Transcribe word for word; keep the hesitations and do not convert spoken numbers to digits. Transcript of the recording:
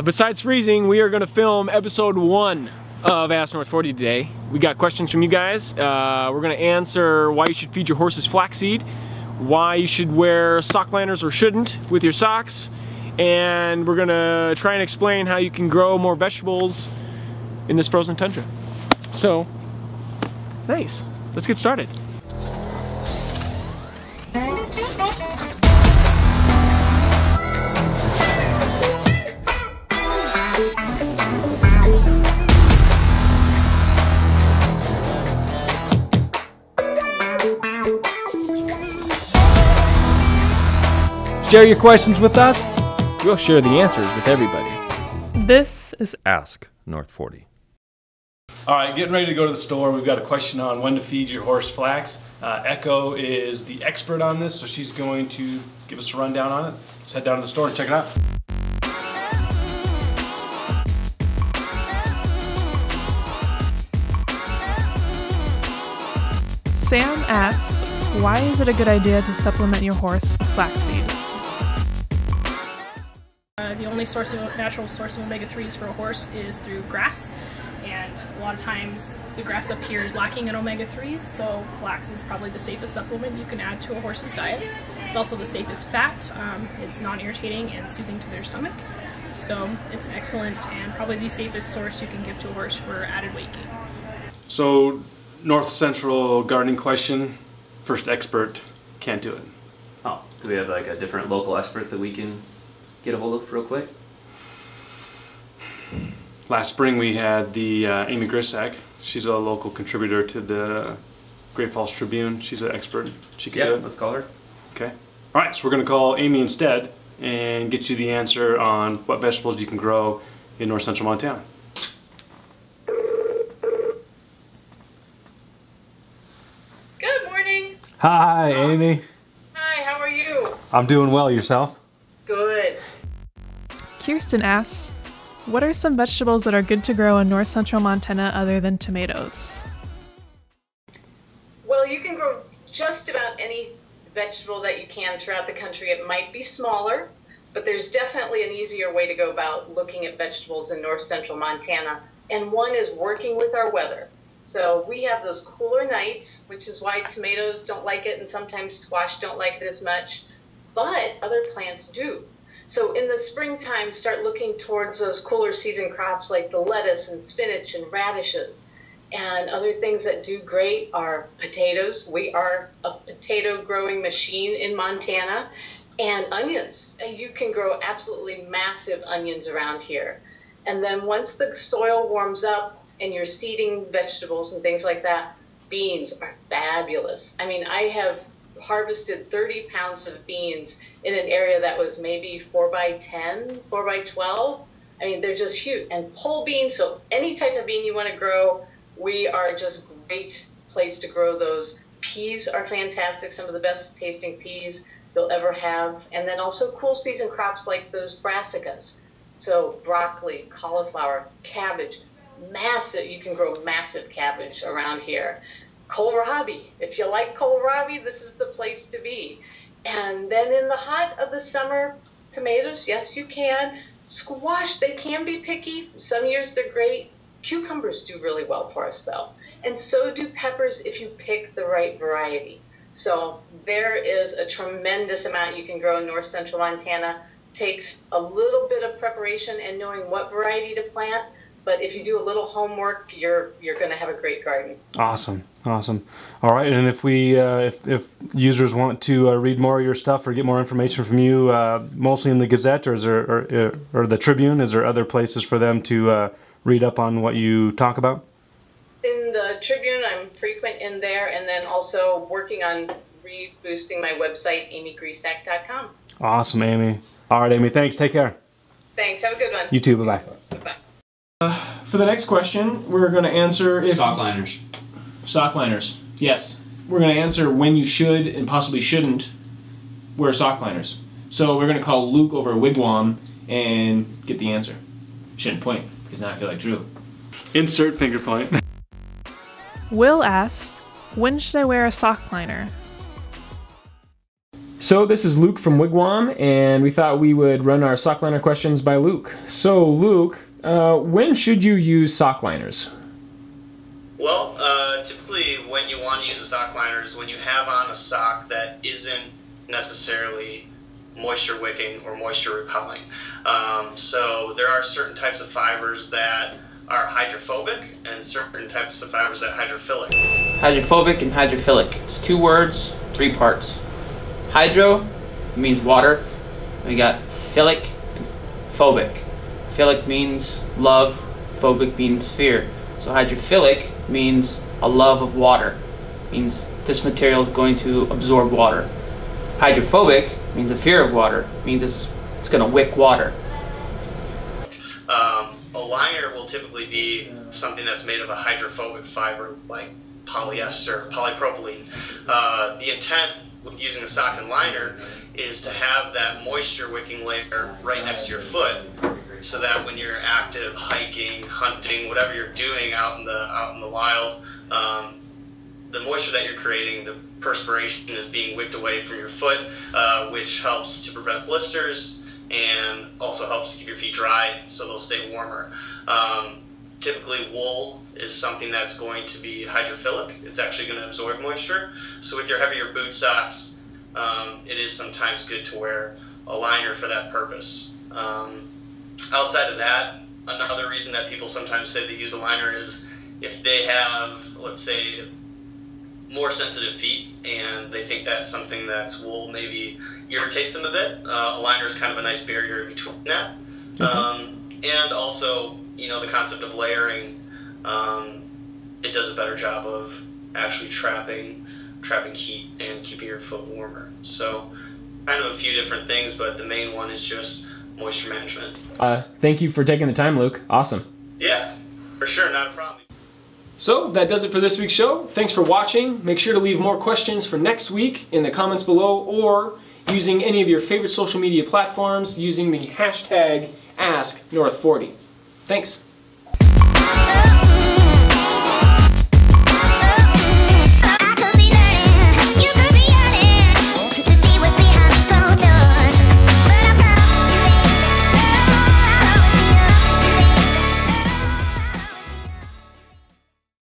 uh, besides freezing, we are going to film episode one of Ask North forty today. We got questions from you guys. Uh, we're going to answer why you should feed your horses flaxseed, why you should wear sock liners or shouldn't with your socks, and we're going to try and explain how you can grow more vegetables in this frozen tundra. So, nice. Let's get started. Share your questions with us. We'll share the answers with everybody. This is Ask North forty. All right, getting ready to go to the store. We've got a question on when to feed your horse flax. Uh, Echo is the expert on this, so she's going to give us a rundown on it. Let's head down to the store and check it out. Sam asks, why is it a good idea to supplement your horse with flaxseed? Uh, the only source of natural source of omega threes for a horse is through grass, and a lot of times the grass up here is lacking in omega threes, so flax is probably the safest supplement you can add to a horse's diet. It's also the safest fat. Um, it's non-irritating and soothing to their stomach, so it's an excellent and probably the safest source you can give to a horse for added weight gain. So, North Central gardening question, first expert, can't do it. Oh, do we have like a different local expert that we can get a hold of real quick? Last spring we had the uh, Amy Grisak. She's a local contributor to the Great Falls Tribune. She's an expert. She could yeah, do it. Let's call her. Okay. All right, so we're going to call Amy instead and get you the answer on what vegetables you can grow in North Central Montana. Good morning. Hi, Hi. Amy. Hi, how are you? I'm doing well. Yourself? Good. Kirsten asks, what are some vegetables that are good to grow in North Central Montana other than tomatoes? Well, you can grow just about any vegetable that you can throughout the country. It might be smaller, but there's definitely an easier way to go about looking at vegetables in North Central Montana, and one is working with our weather. So we have those cooler nights, which is why tomatoes don't like it and sometimes squash don't like it as much, but other plants do. So in the springtime, start looking towards those cooler season crops like the lettuce and spinach and radishes. And other things that do great are potatoes. We are a potato growing machine in Montana. And onions. You can grow absolutely massive onions around here. And then once the soil warms up and you're seeding vegetables and things like that, beans are fabulous. I mean, I have harvested thirty pounds of beans in an area that was maybe four by ten, four by twelve. I mean, they're just huge. And pole beans, so any type of bean you want to grow, we are just a great place to grow those. Peas are fantastic, some of the best tasting peas you'll ever have. And then also cool season crops like those brassicas. So broccoli, cauliflower, cabbage, massive, you can grow massive cabbage around here. Kohlrabi. If you like kohlrabi, this is the place to be. And then in the hot of the summer, tomatoes, yes, you can. Squash, they can be picky. Some years they're great. Cucumbers do really well for us, though. And so do peppers if you pick the right variety. So there is a tremendous amount you can grow in North Central Montana. Takes a little bit of preparation and knowing what variety to plant. But if you do a little homework, you're you're going to have a great garden. Awesome, awesome. All right, and if we uh, if if users want to uh, read more of your stuff or get more information from you, uh, mostly in the Gazette or is there, or or the Tribune, is there other places for them to uh, read up on what you talk about? In the Tribune, I'm frequent in there, and then also working on reboosting my website, amy griesack dot com. Awesome, Amy. All right, Amy. Thanks. Take care. Thanks. Have a good one. You too. Bye bye. Bye bye. Uh, for the next question, we're going to answer if... Sock liners. Sock liners, yes. We're going to answer when you should and possibly shouldn't wear sock liners. So we're going to call Luke over Wigwam and get the answer. Shouldn't point, because now I feel like Drew. Insert finger point. Will asks, when should I wear a sock liner? So this is Luke from Wigwam, and we thought we would run our sock liner questions by Luke. So Luke, uh, when should you use sock liners? Well, uh, typically when you want to use a sock liner is when you have on a sock that isn't necessarily moisture wicking or moisture repelling. Um, so there are certain types of fibers that are hydrophobic and certain types of fibers that are hydrophilic. Hydrophobic and hydrophilic. It's two words, three parts. Hydro means water. We got philic and phobic. Philic means love, phobic means fear. So hydrophilic means a love of water. It means this material is going to absorb water. Hydrophobic means a fear of water. It means it's, it's going to wick water. Um, a liner will typically be something that's made of a hydrophobic fiber like polyester, polypropylene. Uh, the intent with using a sock and liner is to have that moisture wicking layer right next to your foot, so that when you're active, hiking, hunting, whatever you're doing out in the out in the wild, um, the moisture that you're creating, the perspiration is being wicked away from your foot, uh, which helps to prevent blisters and also helps keep your feet dry so they'll stay warmer. Um, typically wool is something that's going to be hydrophilic. It's actually going to absorb moisture. So with your heavier boot socks, um, it is sometimes good to wear a liner for that purpose. Um, outside of that, another reason that people sometimes say they use a liner is if they have, let's say, more sensitive feet and they think that something that's wool maybe irritates them a bit, uh, a liner is kind of a nice barrier between that. Mm-hmm. Um, and also, you know, the concept of layering, um, it does a better job of actually trapping, trapping heat and keeping your foot warmer. So kind of a few different things, but the main one is just moisture management. Uh, thank you for taking the time, Luke. Awesome. Yeah, for sure. Not a problem. So that does it for this week's show. Thanks for watching. Make sure to leave more questions for next week in the comments below, or using any of your favorite social media platforms using the hashtag Ask North forty. Thanks.